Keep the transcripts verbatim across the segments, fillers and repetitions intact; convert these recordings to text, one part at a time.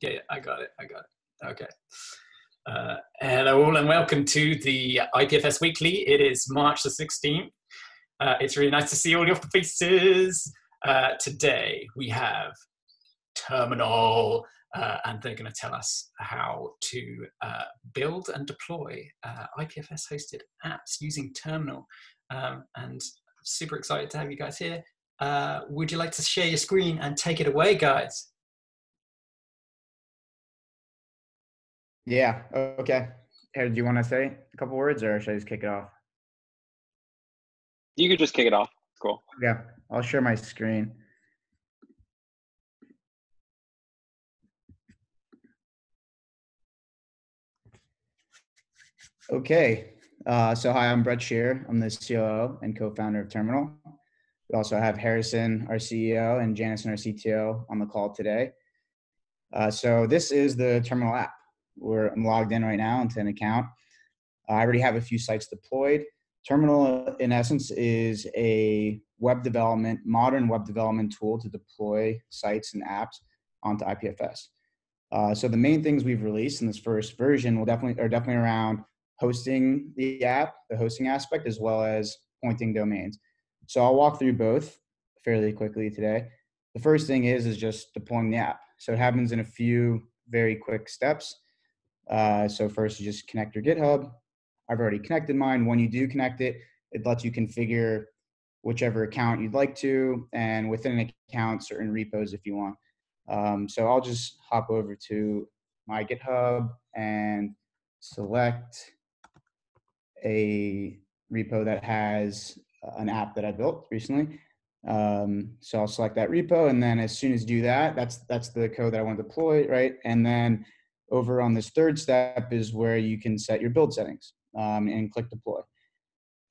Yeah, yeah, I got it. I got it. Okay. Uh, hello all and welcome to the I P F S Weekly. It is March the sixteenth. Uh, it's really nice to see all your faces. Uh, today we have Terminal, uh, and they're going to tell us how to uh, build and deploy uh, I P F S hosted apps using Terminal. Um, and I'm super excited to have you guys here. Uh, would you like to share your screen and take it away, guys? Yeah, okay. Hey, do you want to say a couple words or should I just kick it off? You could just kick it off. Cool. Yeah, I'll share my screen. Okay. Uh, so hi, I'm Brett Shear. I'm the C O O and co-founder of Terminal. We also have Harrison, our C E O, and Janison, our C T O, on the call today. Uh, so this is the Terminal app. We're, I'm logged in right now into an account. Uh, I already have a few sites deployed. Terminal, in essence, is a web development, modern web development tool to deploy sites and apps onto I P F S. Uh, so the main things we've released in this first version will definitely are definitely around hosting the app, the hosting aspect, as well as pointing domains. So I'll walk through both fairly quickly today. The first thing is is just deploying the app. So it happens in a few very quick steps. Uh, so first you just connect your GitHub. I've already connected mine. When you do connect it, it lets you configure whichever account you'd like to, and within an account, certain repos if you want. Um, so I'll just hop over to my GitHub and select a repo that has an app that I built recently. Um, so I'll select that repo, and then as soon as you do that, that's, that's the code that I want to deploy, right? And then over on this third step is where you can set your build settings um, and click deploy.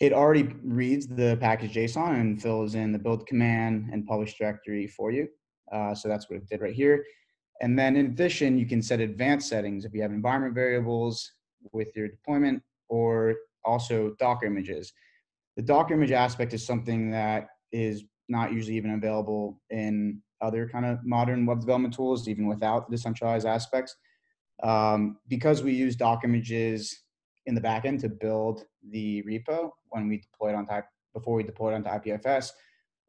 It already reads the package JSON and fills in the build command and publish directory for you. Uh, so that's what it did right here. And then in addition, you can set advanced settings if you have environment variables with your deployment, or also Docker images. The Docker image aspect is something that is not usually even available in other kind of modern web development tools, even without the decentralized aspects. Um, because we use Docker images in the backend to build the repo when we deploy it on type before we deploy it onto I P F S,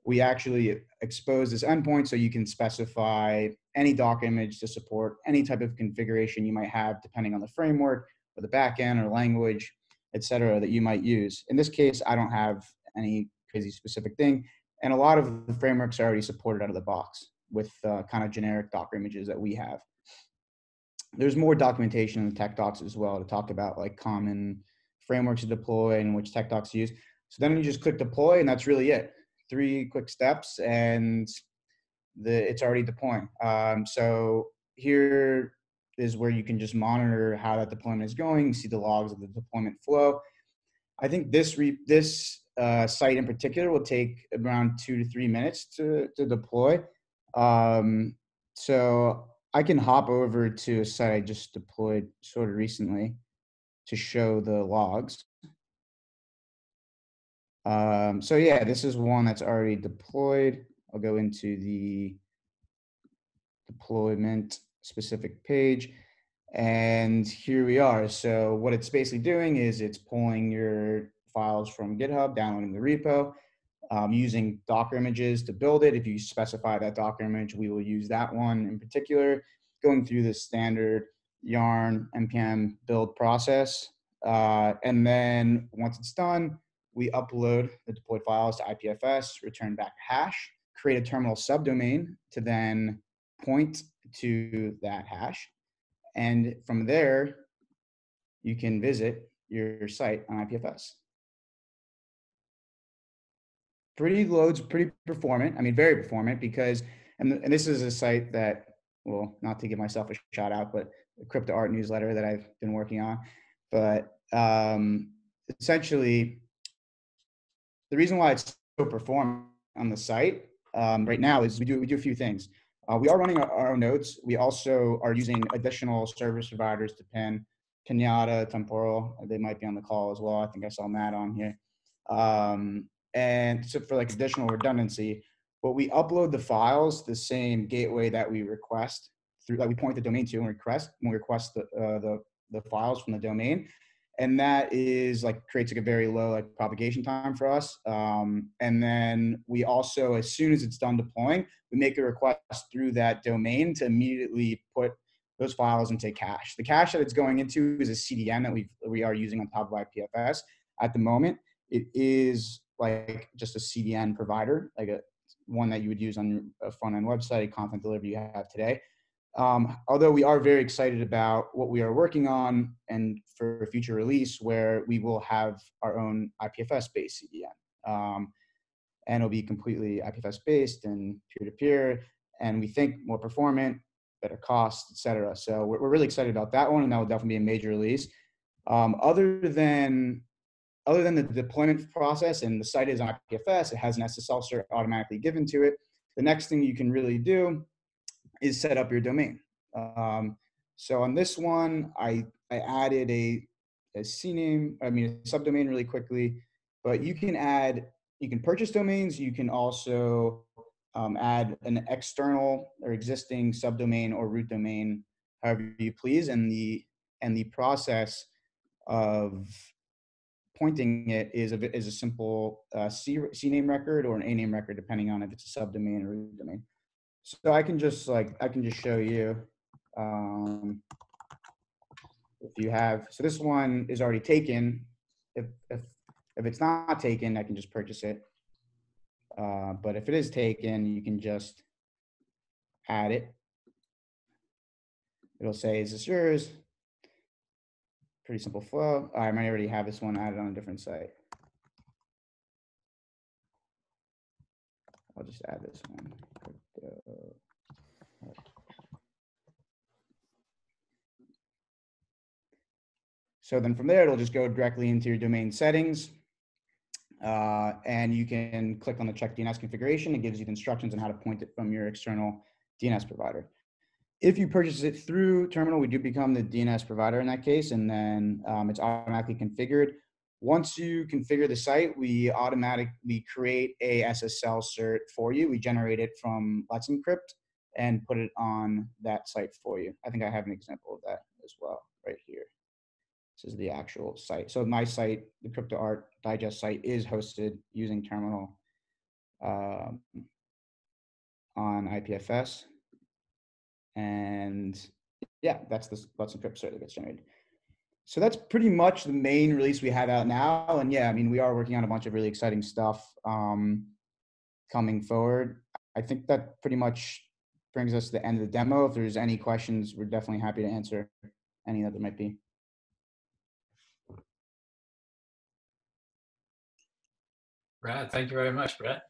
we actually expose this endpoint so you can specify any Docker image to support any type of configuration you might have depending on the framework or the backend or language, et cetera, that you might use. In this case, I don't have any crazy specific thing, and a lot of the frameworks are already supported out of the box with uh, kind of generic Docker images that we have. There's more documentation in the tech docs as well to talk about like common frameworks to deploy and which tech docs to use. So then you just click deploy, and that's really it. Three quick steps, and the, it's already deploying. Um, so here is where you can just monitor how that deployment is going, see the logs of the deployment flow. I think this, re, this uh, site in particular will take around two to three minutes to, to deploy. Um, so I can hop over to a site I just deployed sort of recently to show the logs. Um, so yeah, this is one that's already deployed. I'll go into the deployment specific page, and here we are. So what it's basically doing is it's pulling your files from GitHub, downloading the repo, Um, using Docker images to build it. If you specify that Docker image, we will use that one in particular, going through the standard YARN npm build process. Uh, and then once it's done, we upload the deployed files to I P F S, return back hash, create a terminal subdomain to then point to that hash. And from there, you can visit your site on I P F S. Pretty loads, pretty performant. I mean, very performant because, and, and this is a site that, well, not to give myself a shout out, but a crypto art newsletter that I've been working on. But um, essentially, the reason why it's so performant on the site um, right now is we do, we do a few things. Uh, we are running our, our own nodes. We also are using additional service providers to pin, Pinata, Temporal. They might be on the call as well. I think I saw Matt on here. Um, And so for like additional redundancy, but we upload the files the same gateway that we request through that we point the domain to and request when we request the, uh, the the files from the domain, and that is like creates like a very low like propagation time for us. Um, and then we also, as soon as it's done deploying, we make a request through that domain to immediately put those files into cache. The cache that it's going into is a C D N that we we are using on top of I P F S at the moment. It is like just a C D N provider, like a one that you would use on a front-end website, a content delivery you have today. Um, although we are very excited about what we are working on and for future release where we will have our own I P F S-based C D N. Um, and it'll be completely I P F S-based and peer-to-peer, and we think more performant, better cost, et cetera. So we're, we're really excited about that one, and that will definitely be a major release. Um, other than Other than the deployment process and the site is on I P F S, it has an S S L cert automatically given to it. The next thing you can really do is set up your domain. Um, so on this one, I, I added a, a CNAME, I mean a subdomain really quickly, but you can add, you can purchase domains, you can also um, add an external or existing subdomain or root domain, however you please, and the, and the process of pointing it is a, is a simple uh, C, CNAME record or an A name record, depending on if it's a subdomain or root domain. So I can just like, I can just show you um, if you have, so this one is already taken. If, if, if it's not taken, I can just purchase it. Uh, but if it is taken, you can just add it. It'll say, is this yours? Pretty simple flow. I might already have this one added on a different site. I'll just add this one. So then from there, it'll just go directly into your domain settings. Uh, and you can click on the check D N S configuration. It gives you the instructions on how to point it from your external D N S provider. If you purchase it through Terminal, we do become the D N S provider in that case, and then um, it's automatically configured. Once you configure the site, we automatically create a S S L cert for you. We generate it from Let's Encrypt and put it on that site for you. I think I have an example of that as well right here. This is the actual site. So my site, the Crypto Art Digest site, is hosted using Terminal um, on I P F S. And yeah, that's the Let's Encrypt cert that gets generated. So that's pretty much the main release we have out now. And yeah, I mean, we are working on a bunch of really exciting stuff um, coming forward. I think that pretty much brings us to the end of the demo. If there's any questions, we're definitely happy to answer any that there might be. Brad, thank you very much, Brett.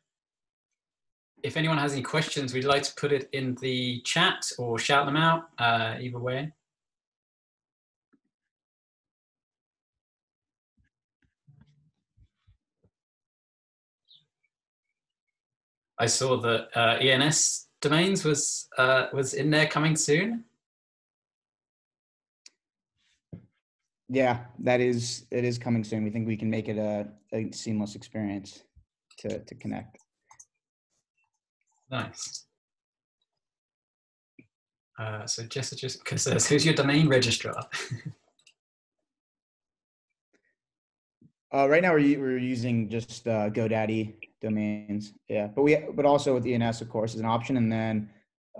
If anyone has any questions, we'd like to put it in the chat or shout them out, uh, either way. I saw that uh, E N S domains was, uh, was in there coming soon. Yeah, that is, it is coming soon. We think we can make it a, a seamless experience to, to connect. Nice. Uh, so Jessica just says, who's your domain registrar? uh, right now we're, we're using just uh, GoDaddy domains. Yeah, but we but also with E N S, of course, is an option, and then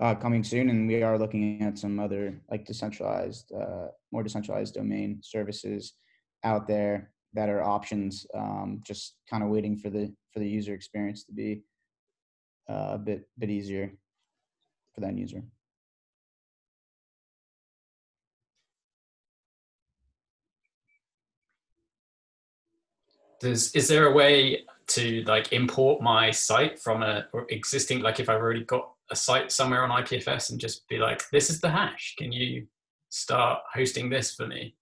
uh, coming soon, and we are looking at some other like decentralized, uh, more decentralized domain services out there that are options. Um, just kind of waiting for the for the user experience to be Uh, a bit bit easier for that user. Does, is there a way to like import my site from a or existing, like if I've already got a site somewhere on I P F S and just be like, this is the hash, can you start hosting this for me?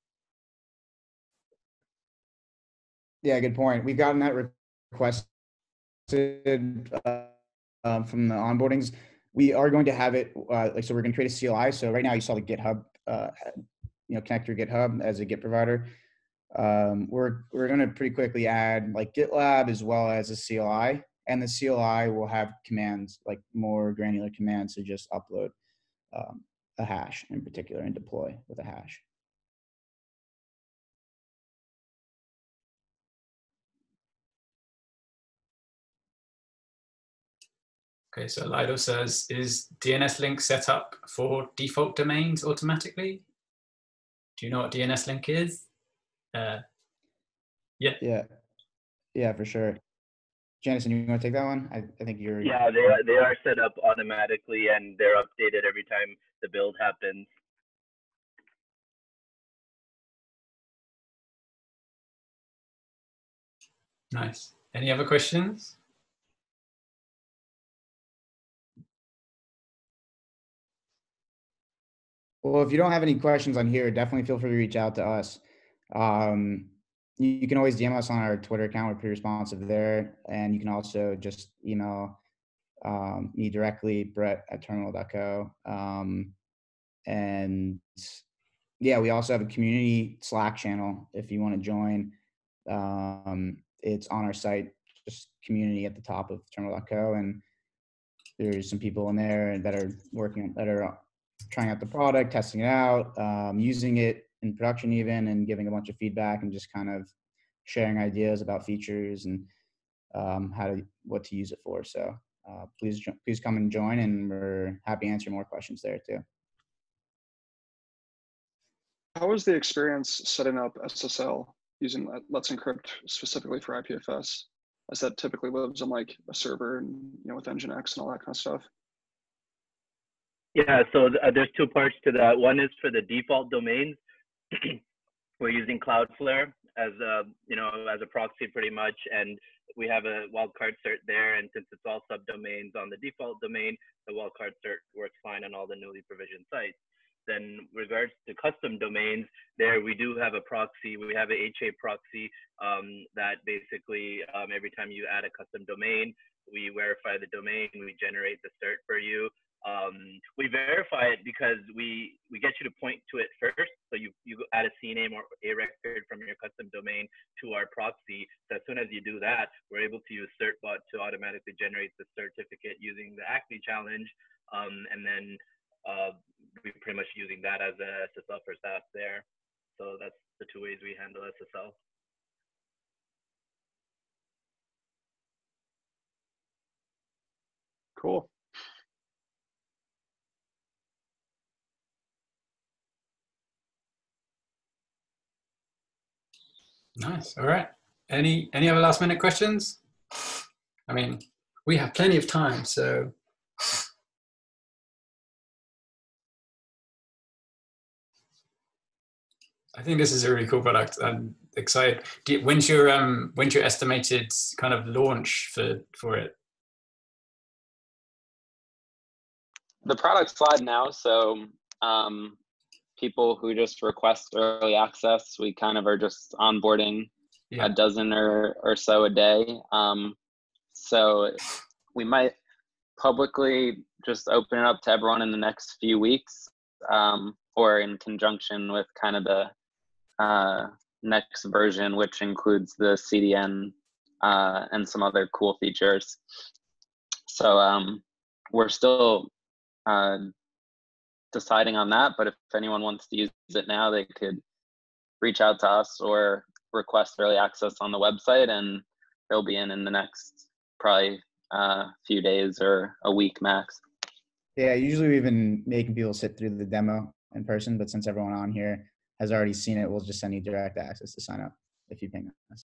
Yeah, good point. We've gotten that requested uh, Um, from the onboardings. We are going to have it, uh, like, so we're going to create a C L I. So right now you saw the GitHub, uh, you know, connect your GitHub as a Git provider. Um, we're we're going to pretty quickly add like GitLab as well as a C L I, and the C L I will have commands, like more granular commands to just upload. Um, a hash in particular and deploy with a hash. Okay, so Lido says, is D N S link set up for default domains automatically? Do you know what D N S link is? Uh, yeah. Yeah, yeah, for sure. Janison, you want to take that one? I, I think you're. Yeah, they are, they are set up automatically and they're updated every time the build happens. Nice. Any other questions? Well, if you don't have any questions on here, definitely feel free to reach out to us. Um, you, you can always D M us on our Twitter account. We're pretty responsive there. And you can also just email um, me directly, brett at terminal dot co. Um, and yeah, we also have a community Slack channel if you want to join. Um, it's on our site, just community at the top of terminal dot co. And there's some people in there that are working, that are trying out the product, testing it out, um, using it in production even, and giving a bunch of feedback and just kind of sharing ideas about features and um, how to, what to use it for. So uh, please, please come and join, and we're happy to answer more questions there too. How was the experience setting up S S L using Let's Encrypt specifically for I P F S, as that typically lives on like a server and, you know, with Nginx and all that kind of stuff? Yeah, so th there's two parts to that. One is for the default domains. We're using Cloudflare as a, you know, as a proxy pretty much, and we have a wildcard cert there. And since it's all subdomains on the default domain, the wildcard cert works fine on all the newly provisioned sites. Then, regards to custom domains, there we do have a proxy. We have a H A proxy um, that basically um, every time you add a custom domain, we verify the domain, we generate the cert for you. Um, we verify it because we, we get you to point to it first. So you, you add a C name or a record from your custom domain to our proxy. So as soon as you do that, we're able to use Certbot to automatically generate the certificate using the ACME challenge. Um, and then uh, we're pretty much using that as a S S L for S A S there. So that's the two ways we handle S S L. Cool. Nice. All right. Any any other last minute questions? I mean, we have plenty of time, so. I think this is a really cool product. I'm excited. Do you, when's your um when's your estimated kind of launch for for it? The product's live now, so um people who just request early access, we kind of are just onboarding yeah. a dozen or, or so a day. Um, so we might publicly just open it up to everyone in the next few weeks, um, or in conjunction with kind of the uh, next version, which includes the C D N uh, and some other cool features. So um, we're still uh, deciding on that, but if anyone wants to use it now, they could reach out to us or request early access on the website, and they'll be in in the next probably uh, few days or a week max. Yeah, usually we've been making people sit through the demo in person, but since everyone on here has already seen it, we'll just send you direct access to sign up if you ping us.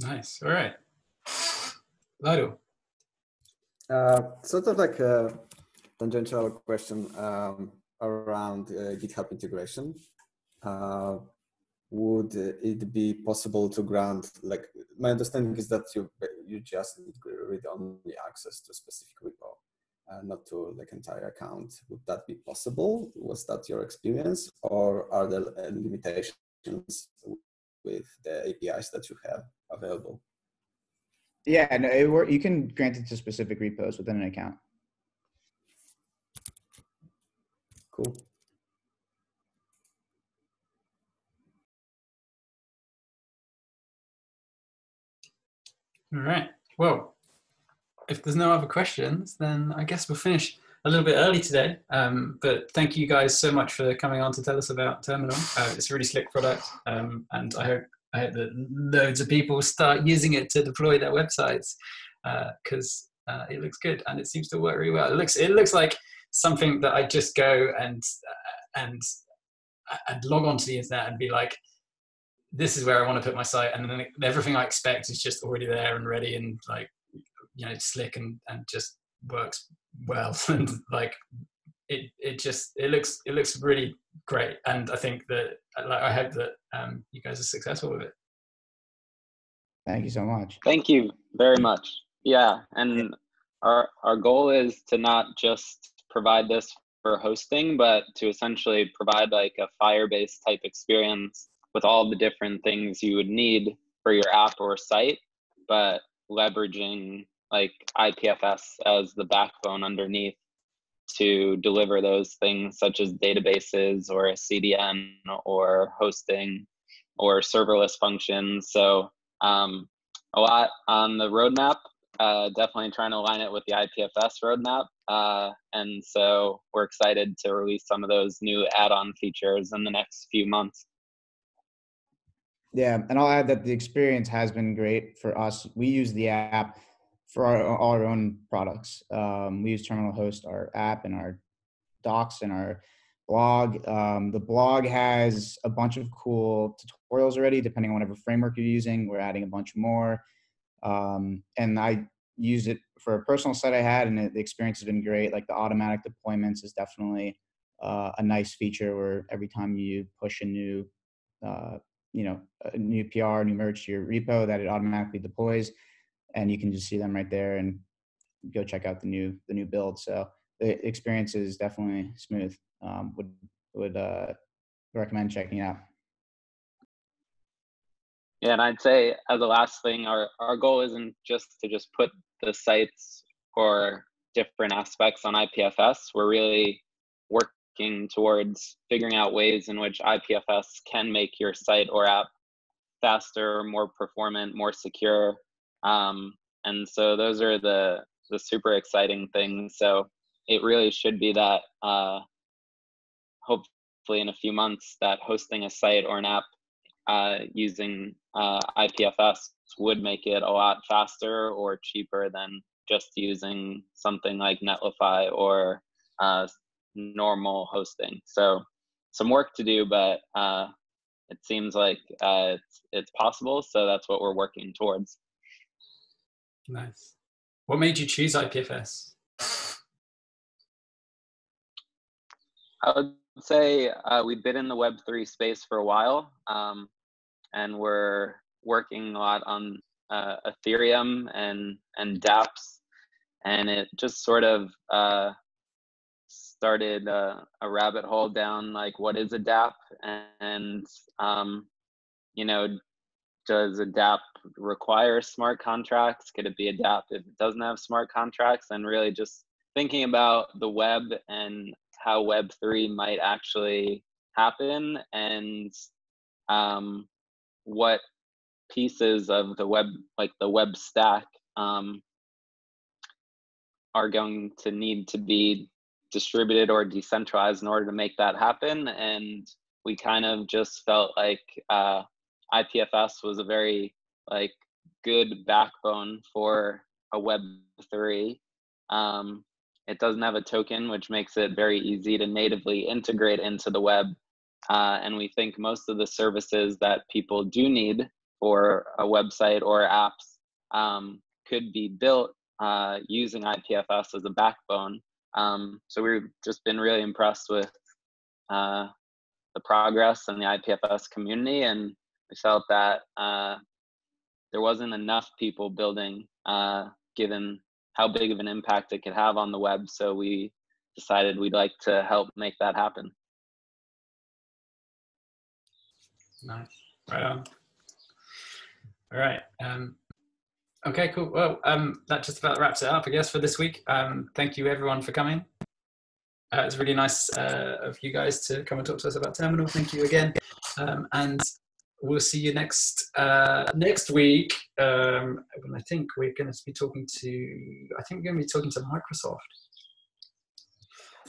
Nice. All right, Lido. Uh, sort of like a tangential question um, around uh, GitHub integration. Uh, would it be possible to grant, like, my understanding is that you you just need read-only access to a specific repo, uh, not to like entire account. Would that be possible? Was that your experience, or are there uh, limitations with the A P Is that you have available? Yeah, no, it were, you can grant it to specific repos within an account. Cool. All right. Well, if there's no other questions, then I guess we'll finish a little bit early today. Um, but thank you guys so much for coming on to tell us about Terminal. Uh, it's a really slick product, um, and I hope, I hope that loads of people start using it to deploy their websites, because uh, uh, it looks good and it seems to work really well. It looks, it looks like something that I just go and, uh, and, and log onto the internet and be like, this is where I want to put my site, and then everything I expect is just already there and ready, and like, you know, slick and, and just works well. And like, it, it just, it looks, it looks really great. And I think that, like, I hope that um, you guys are successful with it. Thank you so much. Thank you very much. Yeah. And yeah. Our, our goal is to not just provide this for hosting, but to essentially provide like a Firebase type experience with all the different things you would need for your app or site, but leveraging like I P F S as the backbone underneath to deliver those things, such as databases or a C D N or hosting or serverless functions. So um, a lot on the roadmap, uh, definitely trying to align it with the I P F S roadmap. Uh, and so we're excited to release some of those new add-on features in the next few months. Yeah, and I'll add that the experience has been great for us. We use the app for our, our own products. Um, we use Terminal Host, our app, and our docs and our blog. Um, the blog has a bunch of cool tutorials already, depending on whatever framework you're using. We're adding a bunch more. Um, and I use it for a personal site I had, and it, the experience has been great. Like the automatic deployments is definitely uh, a nice feature where every time you push a new uh, you know, a new P R, new merge to your repo, that it automatically deploys, and you can just see them right there and go check out the new, the new build. So the experience is definitely smooth. Um, would, would uh, recommend checking it out. Yeah, and I'd say as a last thing, our, our goal isn't just to just put the sites or different aspects on I P F S. We're really working towards figuring out ways in which I P F S can make your site or app faster, more performant, more secure. Um, and so those are the, the super exciting things. So it really should be that uh, hopefully in a few months that hosting a site or an app uh, using uh, I P F S would make it a lot faster or cheaper than just using something like Netlify or uh, normal hosting. So some work to do, but uh, it seems like uh, it's, it's possible. So that's what we're working towards. Nice. What made you choose I P F S? I would say uh, we've been in the web three space for a while, um, and we're working a lot on uh, Ethereum and, and DApps. And it just sort of, uh, started uh, a rabbit hole down, like, what is a DApp? And, um, you know, does a DApp require smart contracts? Could it be a DApp if it doesn't have smart contracts? And really just thinking about the web and how web three might actually happen, and um, what pieces of the web, like the web stack, um, are going to need to be distributed or decentralized in order to make that happen. And we kind of just felt like uh, I P F S was a very like good backbone for a web three. Um, it doesn't have a token, which makes it very easy to natively integrate into the web. Uh, and we think most of the services that people do need for a website or apps um, could be built uh, using I P F S as a backbone. Um, so we've just been really impressed with uh, the progress in the I P F S community, and we felt that uh, there wasn't enough people building, uh, given how big of an impact it could have on the web. So we decided we'd like to help make that happen. Nice. Right on. All right. Um, Okay, cool. Well, um, that just about wraps it up, I guess, for this week. Um, thank you, everyone, for coming. Uh, it's really nice uh, of you guys to come and talk to us about Terminal. Thank you again. Um, and we'll see you next uh, next week. Um, I think we're going to be talking to. I think we're going to be talking to Microsoft.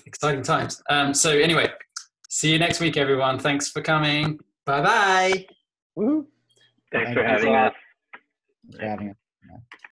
Exciting times. Um, so anyway, see you next week, everyone. Thanks for coming. Bye bye. Woohoo. Thanks, Thanks for having us. Having us. Yeah.